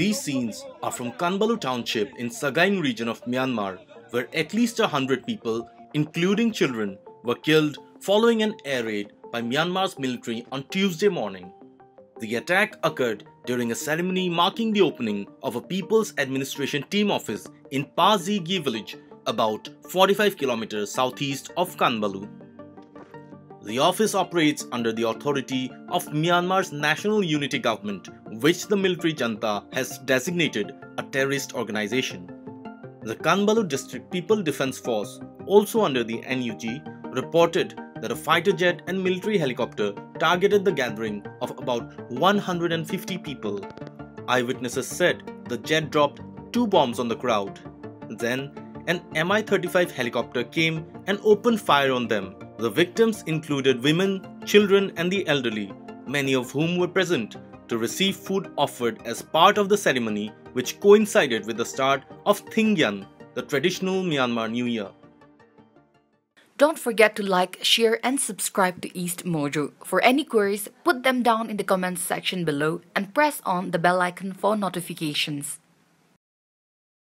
These scenes are from Kanbalu Township in Sagaing region of Myanmar, where at least 100 people, including children, were killed following an air raid by Myanmar's military on Tuesday morning. The attack occurred during a ceremony marking the opening of a People's Administration Team office in Pa Zi Gyi village, about 45 km southeast of Kanbalu. The office operates under the authority of Myanmar's National Unity Government, which the military junta has designated a terrorist organization. The Kanbalu District People Defense Force, also under the NUG, reported that a fighter jet and military helicopter targeted the gathering of about 150 people. Eyewitnesses said the jet dropped 2 bombs on the crowd. Then, an Mi-35 helicopter came and opened fire on them. The victims included women, children and the elderly, many of whom were present to receive food offered as part of the ceremony, which coincided with the start of Thingyan, the traditional Myanmar New Year. Don't forget to like, share and subscribe to East Mojo. For any queries, put them down in the comments section below and press on the bell icon for notifications.